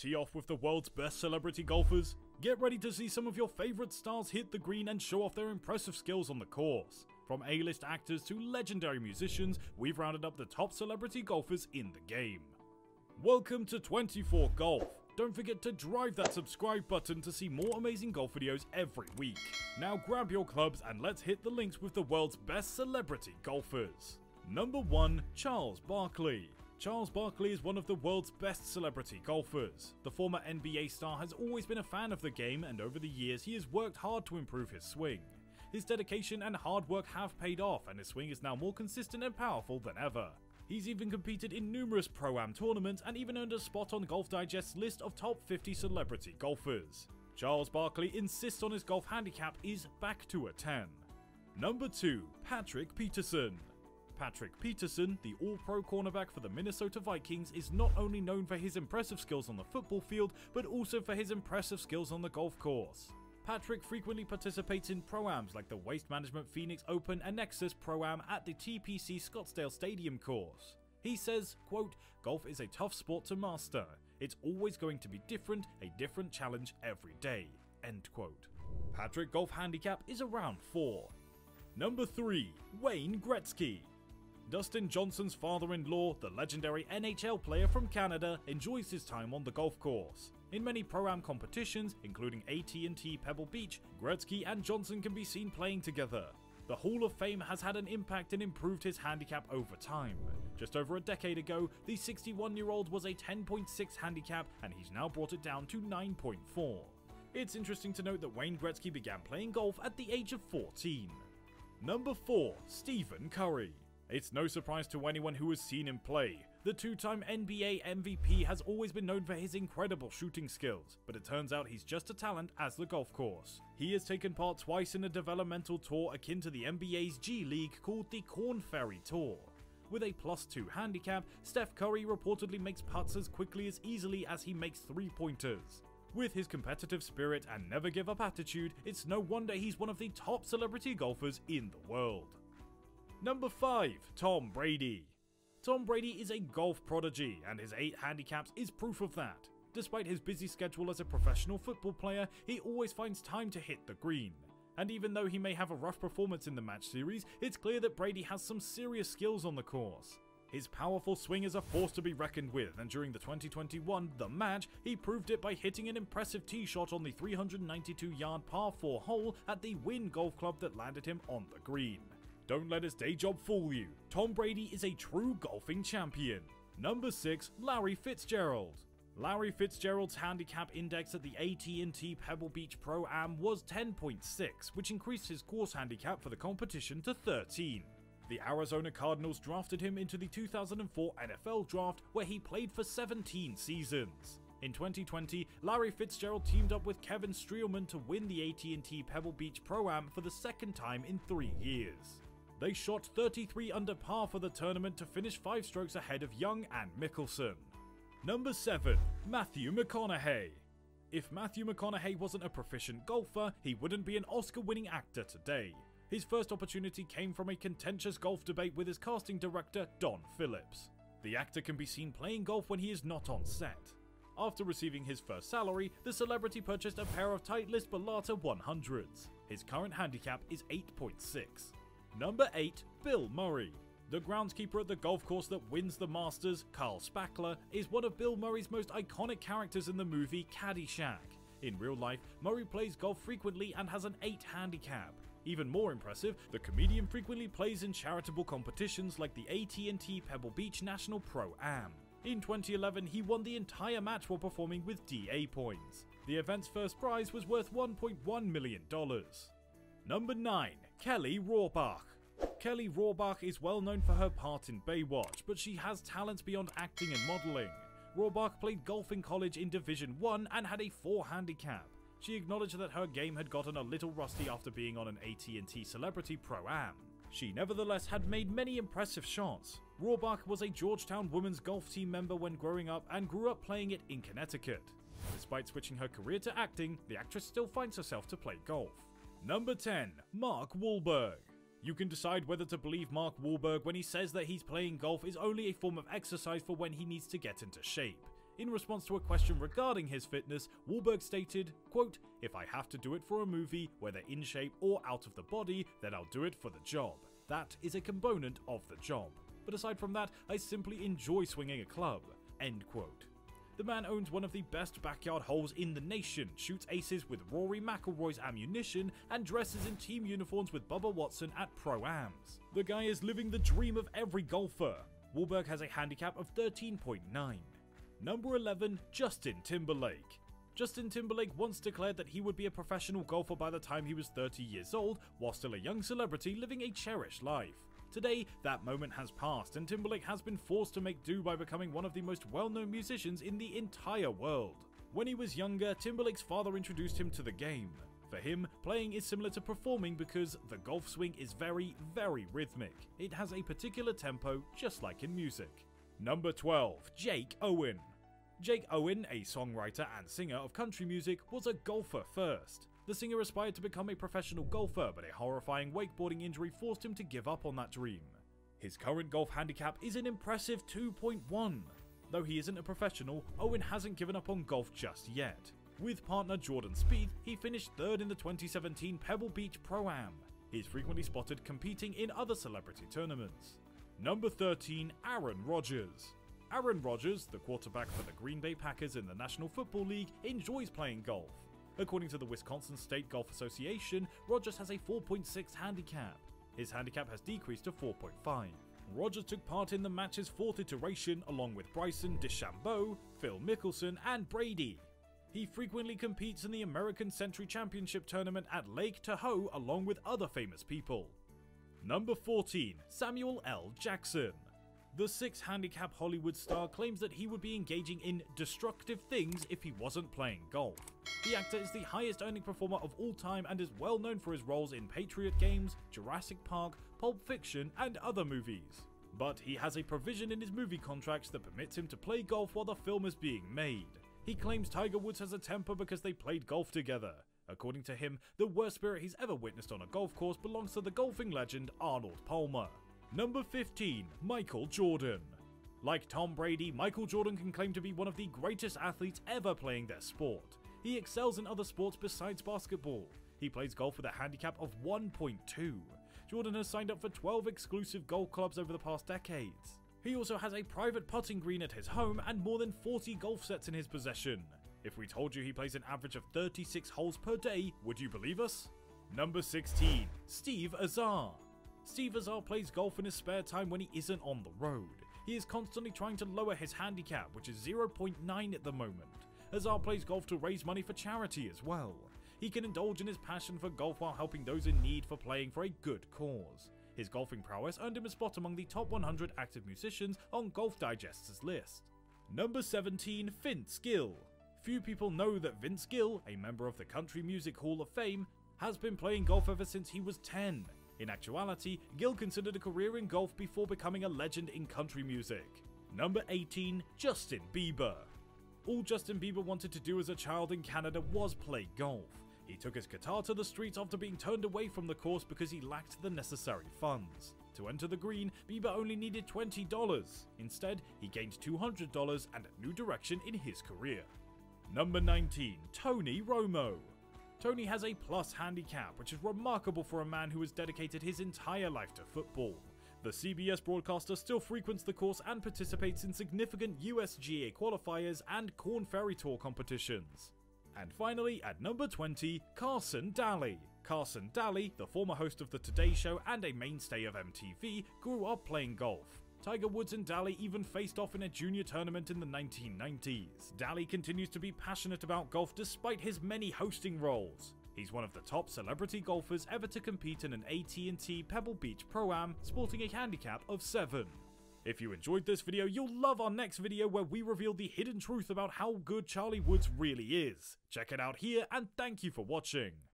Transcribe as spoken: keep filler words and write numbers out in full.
Tee off with the world's best celebrity golfers, get ready to see some of your favourite stars hit the green and show off their impressive skills on the course. From A-list actors to legendary musicians, we've rounded up the top celebrity golfers in the game. Welcome to twenty-four golf. Don't forget to drive that subscribe button to see more amazing golf videos every week. Now grab your clubs and let's hit the links with the world's best celebrity golfers. Number one. Charles Barkley. Charles Barkley is one of the world's best celebrity golfers. The former N B A star has always been a fan of the game, and over the years he has worked hard to improve his swing. His dedication and hard work have paid off, and his swing is now more consistent and powerful than ever. He's even competed in numerous Pro-Am tournaments and even earned a spot on Golf Digest's list of top fifty celebrity golfers. Charles Barkley insists on his golf handicap is back to a ten. Number two. Patrick Peterson. Patrick Peterson, the all-pro cornerback for the Minnesota Vikings, is not only known for his impressive skills on the football field, but also for his impressive skills on the golf course. Patrick frequently participates in pro-ams like the Waste Management Phoenix Open and Nexus Pro-Am at the T P C Scottsdale Stadium course. He says, quote, "Golf is a tough sport to master. It's always going to be different, a different challenge every day." End quote. Patrick golf handicap is around four. Number three. Wayne Gretzky. Dustin Johnson's father-in-law, the legendary N H L player from Canada, enjoys his time on the golf course. In many Pro-Am competitions, including A T and T Pebble Beach, Gretzky and Johnson can be seen playing together. The Hall of Fame has had an impact and improved his handicap over time. Just over a decade ago, the sixty-one-year-old was a ten point six handicap, and he's now brought it down to nine point four. It's interesting to note that Wayne Gretzky began playing golf at the age of fourteen. Number four. Stephen Curry. It's no surprise to anyone who has seen him play. The two-time N B A M V P has always been known for his incredible shooting skills, but it turns out he's just a talent as the golf course. He has taken part twice in a developmental tour akin to the N B A's G League called the Corn Ferry Tour. With a plus two handicap, Steph Curry reportedly makes putts as quickly as easily as he makes three-pointers. With his competitive spirit and never-give-up attitude, it's no wonder he's one of the top celebrity golfers in the world. Number five. Tom Brady. Tom Brady is a golf prodigy, and his eight handicaps is proof of that. Despite his busy schedule as a professional football player, he always finds time to hit the green. And even though he may have a rough performance in the match series, it's clear that Brady has some serious skills on the course. His powerful swing is a force to be reckoned with, and during the twenty twenty-one The Match, he proved it by hitting an impressive tee shot on the three hundred ninety-two yard par four hole at the Wynn Golf Club that landed him on the green. Don't let his day job fool you. Tom Brady is a true golfing champion. Number six. Larry Fitzgerald. Larry Fitzgerald's handicap index at the A T and T Pebble Beach Pro-Am was ten point six, which increased his course handicap for the competition to thirteen. The Arizona Cardinals drafted him into the two thousand four N F L Draft, where he played for seventeen seasons. In twenty twenty, Larry Fitzgerald teamed up with Kevin Streelman to win the A T and T Pebble Beach Pro-Am for the second time in three years. They shot thirty-three under par for the tournament to finish five strokes ahead of Young and Mickelson. Number seven. Matthew McConaughey. If Matthew McConaughey wasn't a proficient golfer, he wouldn't be an Oscar-winning actor today. His first opportunity came from a contentious golf debate with his casting director, Don Phillips. The actor can be seen playing golf when he is not on set. After receiving his first salary, the celebrity purchased a pair of Titleist Balata one hundreds. His current handicap is eight point six. Number eight. Bill Murray. The groundskeeper at the golf course that wins the Masters, Carl Spackler, is one of Bill Murray's most iconic characters in the movie Caddyshack. In real life, Murray plays golf frequently and has an eight handicap. Even more impressive, the comedian frequently plays in charitable competitions like the A T and T Pebble Beach National Pro-Am. In twenty eleven, he won the entire match while performing with D A points. The event's first prize was worth one point one million dollars. Number nine. Kelly Rohrbach. Kelly Rohrbach is well known for her part in Baywatch, but she has talents beyond acting and modeling. Rohrbach played golf in college in Division one and had a four handicap. She acknowledged that her game had gotten a little rusty after being on an A T and T Celebrity Pro-Am. She nevertheless had made many impressive shots. Rohrbach was a Georgetown women's golf team member when growing up and grew up playing it in Connecticut. Despite switching her career to acting, the actress still finds herself to play golf. Number ten. Mark Wahlberg. You can decide whether to believe Mark Wahlberg when he says that he's playing golf is only a form of exercise for when he needs to get into shape. In response to a question regarding his fitness, Wahlberg stated, quote, "If I have to do it for a movie, whether in shape or out of the body, then I'll do it for the job. That is a component of the job. But aside from that, I simply enjoy swinging a club." End quote. The man owns one of the best backyard holes in the nation, shoots aces with Rory McIlroy's ammunition, and dresses in team uniforms with Bubba Watson at Pro-Ams. The guy is living the dream of every golfer. Wahlberg has a handicap of thirteen point nine. Number eleven, Justin Timberlake. Justin Timberlake once declared that he would be a professional golfer by the time he was thirty years old, while still a young celebrity living a cherished life. Today, that moment has passed, and Timberlake has been forced to make do by becoming one of the most well-known musicians in the entire world. When he was younger, Timberlake's father introduced him to the game. For him, playing is similar to performing because the golf swing is very, very rhythmic. It has a particular tempo, just like in music. Number twelve, Jake Owen. Jake Owen, a songwriter and singer of country music, was a golfer first. The singer aspired to become a professional golfer, but a horrifying wakeboarding injury forced him to give up on that dream. His current golf handicap is an impressive two point one. Though he isn't a professional, Owen hasn't given up on golf just yet. With partner Jordan Spieth, he finished third in the twenty seventeen Pebble Beach Pro-Am. He is frequently spotted competing in other celebrity tournaments. Number thirteen, Aaron Rodgers. Aaron Rodgers, the quarterback for the Green Bay Packers in the National Football League, enjoys playing golf. According to the Wisconsin State Golf Association, Rodgers has a four point six handicap. His handicap has decreased to four point five. Rodgers took part in the match's fourth iteration along with Bryson DeChambeau, Phil Mickelson, and Brady. He frequently competes in the American Century Championship Tournament at Lake Tahoe along with other famous people. Number fourteen, Samuel L. Jackson. The six handicap Hollywood star claims that he would be engaging in destructive things if he wasn't playing golf. The actor is the highest earning performer of all time and is well known for his roles in Patriot Games, Jurassic Park, Pulp Fiction, and other movies. But he has a provision in his movie contracts that permits him to play golf while the film is being made. He claims Tiger Woods has a temper because they played golf together. According to him, the worst spirit he's ever witnessed on a golf course belongs to the golfing legend Arnold Palmer. Number fifteen, Michael Jordan. Like Tom Brady, Michael Jordan can claim to be one of the greatest athletes ever playing their sport. He excels in other sports besides basketball. He plays golf with a handicap of one point two. Jordan has signed up for twelve exclusive golf clubs over the past decades. He also has a private putting green at his home and more than forty golf sets in his possession. If we told you he plays an average of thirty-six holes per day, would you believe us? Number sixteen, Steve Azar. Steve Azar plays golf in his spare time when he isn't on the road. He is constantly trying to lower his handicap, which is zero point nine at the moment. Azar plays golf to raise money for charity as well. He can indulge in his passion for golf while helping those in need for playing for a good cause. His golfing prowess earned him a spot among the top one hundred active musicians on Golf Digest's list. Number seventeen, Vince Gill. Few people know that Vince Gill, a member of the Country Music Hall of Fame, has been playing golf ever since he was ten. In actuality, Gill considered a career in golf before becoming a legend in country music. Number eighteen, Justin Bieber. All Justin Bieber wanted to do as a child in Canada was play golf. He took his guitar to the streets after being turned away from the course because he lacked the necessary funds. To enter the green, Bieber only needed twenty dollars. Instead, he gained two hundred dollars and a new direction in his career. Number nineteen, Tony Romo. Tony has a plus handicap, which is remarkable for a man who has dedicated his entire life to football. The C B S broadcaster still frequents the course and participates in significant U S G A qualifiers and Corn Ferry Tour competitions. And finally, at number twenty, Carson Daly. Carson Daly, the former host of The Today Show and a mainstay of M T V, grew up playing golf. Tiger Woods and Daly even faced off in a junior tournament in the nineteen nineties. Daly continues to be passionate about golf despite his many hosting roles. He's one of the top celebrity golfers ever to compete in an A T and T Pebble Beach Pro-Am, sporting a handicap of seven. If you enjoyed this video, you'll love our next video where we reveal the hidden truth about how good Charlie Woods really is. Check it out here, and thank you for watching.